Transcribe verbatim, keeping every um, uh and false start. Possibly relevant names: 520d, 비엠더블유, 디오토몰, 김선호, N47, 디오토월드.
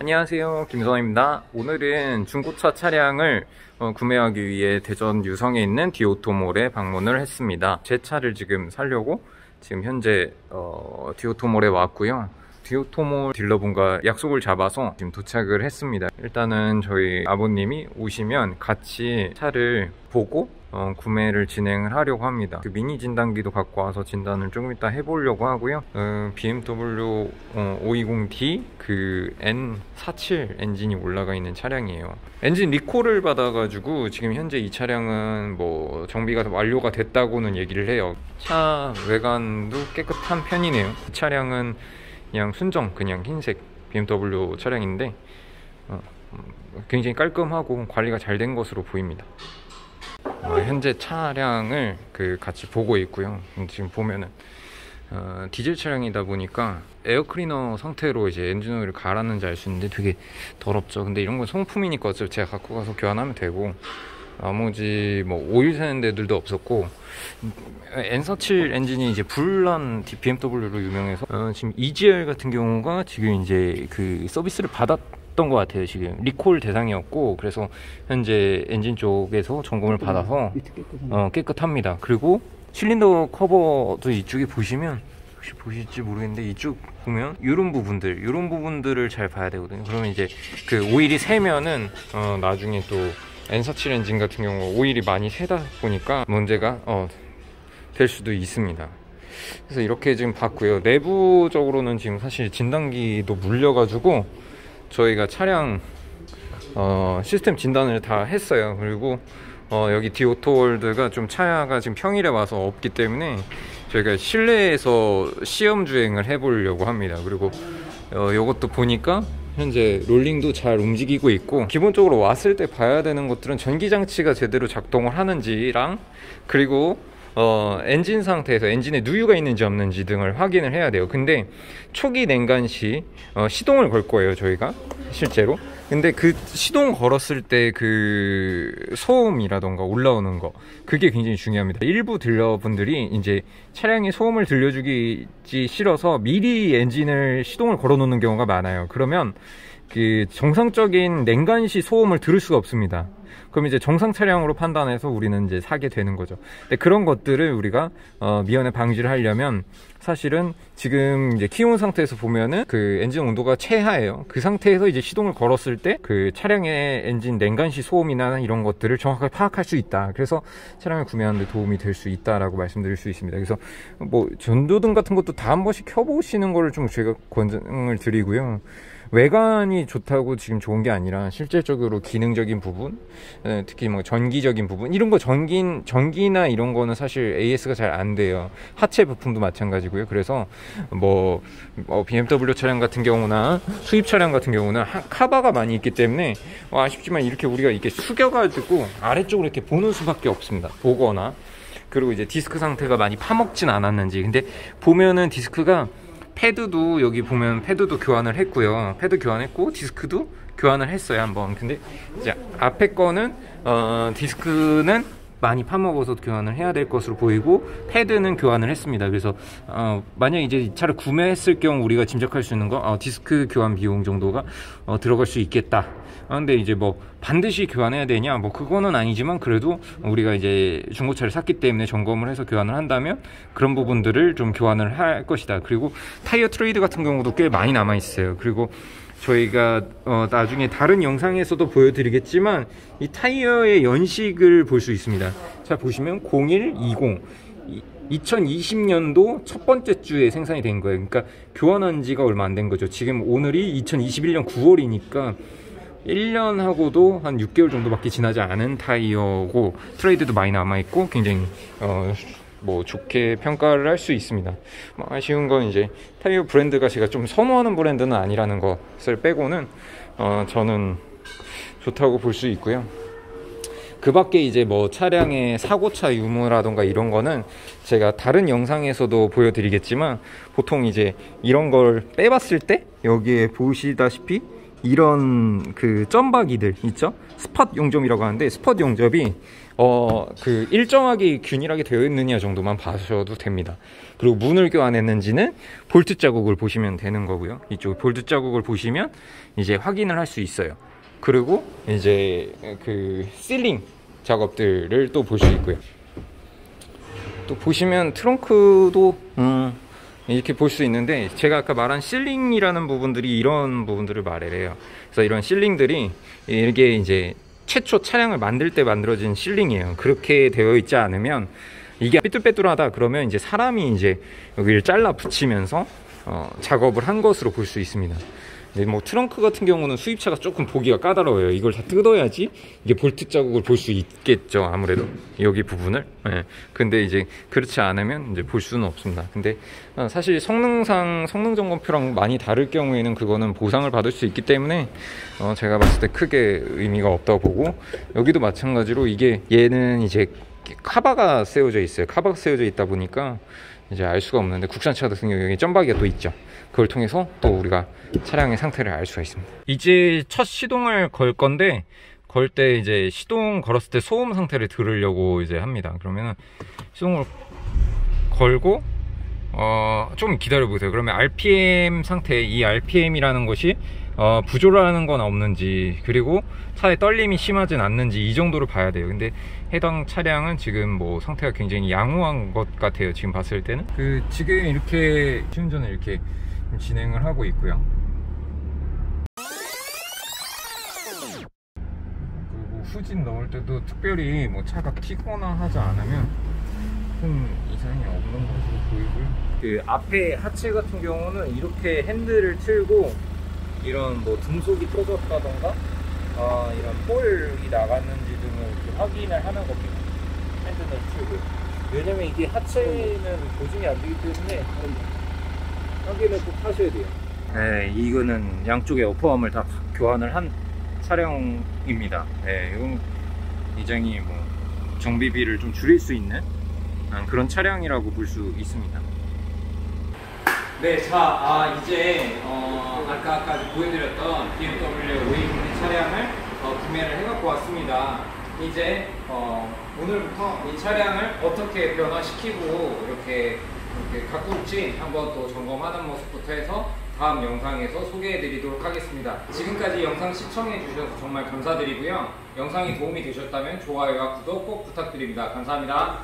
안녕하세요, 김선호입니다. 오늘은 중고차 차량을 어, 구매하기 위해 대전 유성에 있는 디오토몰에 방문을 했습니다. 제 차를 지금 사려고 지금 현재 어, 디오토몰에 왔고요. 디오토몰 딜러분과 약속을 잡아서 지금 도착을 했습니다. 일단은 저희 아버님이 오시면 같이 차를 보고 어, 구매를 진행을 하려고 합니다. 그 미니 진단기도 갖고 와서 진단을 조금 이따 해보려고 하고요. 어, 비엠더블유 어, 오백이십 디 그 엔 사십칠 엔진이 올라가 있는 차량이에요. 엔진 리콜을 받아가지고 지금 현재 이 차량은 뭐 정비가 완료가 됐다고는 얘기를 해요. 차 외관도 깨끗한 편이네요. 이 차량은 그냥 순정 그냥 흰색 비엠더블유 차량인데 어, 굉장히 깔끔하고 관리가 잘 된 것으로 보입니다. 어, 현재 차량을 그 같이 보고 있고요. 지금 보면은 어, 디젤 차량이다 보니까 에어클리너 상태로 이제 엔진오일을 갈았는지 알 수 있는데 되게 더럽죠. 근데 이런 건 소모품이니까 어차피 제가 갖고 가서 교환하면 되고, 나머지 뭐 오일 새는 데들도 없었고, 엔 사십칠 엔진이 이제 불난 비엠더블유로 유명해서 어, 지금 이지알 같은 경우가 지금 이제 그 서비스를 받았 것 같아요. 지금 리콜 대상이었고, 그래서 현재 엔진 쪽에서 점검을 받아서 어, 깨끗합니다. 그리고 실린더 커버도 이쪽에 보시면, 혹시 보실지 모르겠는데 이쪽 보면 이런 부분들, 이런 부분들을 잘 봐야 되거든요. 그러면 이제 그 오일이 새면은 어, 나중에 또 엔 사십칠 엔진 같은 경우 오일이 많이 새다 보니까 문제가 어, 될 수도 있습니다. 그래서 이렇게 지금 봤고요. 내부적으로는 지금 사실 진단기도 물려가지고 저희가 차량 어, 시스템 진단을 다 했어요. 그리고 어, 여기 디오토월드가 좀 차가 지금 평일에 와서 없기 때문에 저희가 실내에서 시험 주행을 해보려고 합니다. 그리고 어, 이것도 보니까 현재 롤링도 잘 움직이고 있고, 기본적으로 왔을 때 봐야 되는 것들은 전기장치가 제대로 작동을 하는지랑, 그리고 어, 엔진 상태에서 엔진에 누유가 있는지 없는지 등을 확인을 해야 돼요. 근데 초기 냉간 시 어, 시동을 걸 거예요, 저희가 실제로. 근데 그 시동 걸었을 때 그 소음이라던가 올라오는 거, 그게 굉장히 중요합니다. 일부 딜러분들이 이제 차량이 소음을 들려주기 싫어서 미리 엔진을 시동을 걸어 놓는 경우가 많아요. 그러면 그 정상적인 냉간시 소음을 들을 수가 없습니다. 그럼 이제 정상 차량으로 판단해서 우리는 이제 사게 되는 거죠. 근데 그런 것들을 우리가 어, 미연에 방지를 하려면, 사실은 지금 이제 키온 상태에서 보면은 그 엔진 온도가 최하예요. 그 상태에서 이제 시동을 걸었을 때 그 차량의 엔진 냉간시 소음이나 이런 것들을 정확하게 파악할 수 있다. 그래서 차량을 구매하는 데 도움이 될 수 있다라고 말씀드릴 수 있습니다. 그래서 뭐 전조등 같은 것도 다 한 번씩 켜보시는 거를 좀 제가 권장을 드리고요. 외관이 좋다고 지금 좋은 게 아니라 실질적으로 기능적인 부분, 특히 뭐 전기적인 부분, 이런 거 전기, 전기나 이런 거는 사실 에이에스가 잘 안 돼요. 하체 부품도 마찬가지고요. 그래서 뭐 비엠더블유 차량 같은 경우나 수입 차량 같은 경우는 카바가 많이 있기 때문에 아쉽지만 이렇게 우리가 이렇게 숙여가지고 아래쪽으로 이렇게 보는 수밖에 없습니다. 보거나. 그리고 이제 디스크 상태가 많이 파먹진 않았는지. 근데 보면은 디스크가, 패드도 여기 보면 패드도 교환을 했고요. 패드 교환했고 디스크도 교환을 했어요, 한번. 근데 이제 앞에 거는 어, 디스크는 많이 파먹어서 교환을 해야 될 것으로 보이고, 패드는 교환을 했습니다. 그래서 어, 만약 이제 이 차를 구매했을 경우 우리가 짐작할 수 있는 건 어, 디스크 교환 비용 정도가 어, 들어갈 수 있겠다. 아, 근데 이제 뭐 반드시 교환해야 되냐, 뭐 그거는 아니지만 그래도 우리가 이제 중고차를 샀기 때문에 점검을 해서 교환을 한다면 그런 부분들을 좀 교환을 할 것이다. 그리고 타이어 트레이드 같은 경우도 꽤 많이 남아 있어요. 그리고 저희가 어 나중에 다른 영상에서도 보여드리겠지만 이 타이어의 연식을 볼 수 있습니다. 자, 보시면 공일 이공 이천이십 년도 첫 번째 주에 생산이 된 거예요. 그러니까 교환한 지가 얼마 안 된 거죠. 지금 오늘이 이천이십일 년 구월이니까 일 년하고도 한 육 개월 정도밖에 지나지 않은 타이어고, 트레이드도 많이 남아있고 굉장히 어, 뭐 좋게 평가를 할 수 있습니다. 뭐 아쉬운 건 이제 타이어 브랜드가 제가 좀 선호하는 브랜드는 아니라는 것을 빼고는 어, 저는 좋다고 볼 수 있고요. 그 밖에 이제 뭐 차량의 사고차 유무라던가 이런 거는 제가 다른 영상에서도 보여드리겠지만, 보통 이제 이런 걸 빼봤을 때 여기에 보시다시피 이런 그 점박이들 있죠? 스팟 용접이라고 하는데, 스팟 용접이 어 그 일정하게 균일하게 되어 있느냐 정도만 봐셔도 됩니다. 그리고 문을 교환했는지는 볼트 자국을 보시면 되는 거고요. 이쪽 볼트 자국을 보시면 이제 확인을 할 수 있어요. 그리고 이제 그 실링 작업들을 또 볼 수 있고요. 또 보시면 트렁크도 음 이렇게 볼 수 있는데, 제가 아까 말한 실링이라는 부분들이 이런 부분들을 말해요. 그래서 이런 실링들이 이게 이제 최초 차량을 만들 때 만들어진 실링이에요. 그렇게 되어 있지 않으면 이게 삐뚤빼뚤하다 그러면 이제 사람이 이제 여기를 잘라 붙이면서 어, 작업을 한 것으로 볼 수 있습니다. 뭐 트렁크 같은 경우는 수입차가 조금 보기가 까다로워요. 이걸 다 뜯어야지 이게 볼트 자국을 볼 수 있겠죠, 아무래도 여기 부분을. 예. 근데 이제 그렇지 않으면 이제 볼 수는 없습니다. 근데 사실 성능상 성능 점검표랑 많이 다를 경우에는 그거는 보상을 받을 수 있기 때문에 어 제가 봤을 때 크게 의미가 없다고 보고, 여기도 마찬가지로 이게 얘는 이제 카바가 세워져 있어요. 카바가 세워져 있다 보니까 이제 알 수가 없는데, 국산차 같은 경우에 점박이가 또 있죠. 그걸 통해서 또 우리가 차량의 상태를 알 수가 있습니다. 이제 첫 시동을 걸 건데, 걸 때 이제 시동 걸었을 때 소음 상태를 들으려고 이제 합니다. 그러면은 시동을 걸고 어 좀 기다려 보세요. 그러면 알피엠 상태, 이 알피엠이라는 것이 어 부조라는 건 없는지, 그리고 차에 떨림이 심하진 않는지, 이 정도를 봐야 돼요. 근데 해당 차량은 지금 뭐 상태가 굉장히 양호한 것 같아요, 지금 봤을 때는. 그 지금 이렇게 시운전을 이렇게 진행을 하고 있고요. 그리고 후진 넣을 때도 특별히 뭐 차가 튀거나 하지 않으면 큰 이상이 없는 것으로 보이고요. 그 앞에 하체 같은 경우는 이렇게 핸들을 틀고 이런 뭐 등속이 터졌다던가 아, 이런 볼이 나갔는지 등을 이렇게 확인을 하는 겁니다. 핸들을 틀고. 왜냐면 이게 하체는 보증이 안 되기 때문에 확인을 꼭 하셔야 돼요. 네, 이거는 양쪽의 어퍼함을 다 교환을 한 차량입니다. 네, 이건 굉장히 뭐 정비비를 좀 줄일 수 있는 그런 차량이라고 볼 수 있습니다. 네, 자, 아, 이제 어, 아까까지 보여드렸던 비엠더블유 오이공디 차량을 어, 구매를 해갖고 왔습니다. 이제 어, 오늘부터 이 차량을 어떻게 변화시키고 이렇게 이렇게 갖고 올지 한번 또 점검하는 모습부터 해서 다음 영상에서 소개해 드리도록 하겠습니다. 지금까지 영상 시청해 주셔서 정말 감사드리고요. 영상이 도움이 되셨다면 좋아요와 구독 꼭 부탁드립니다. 감사합니다.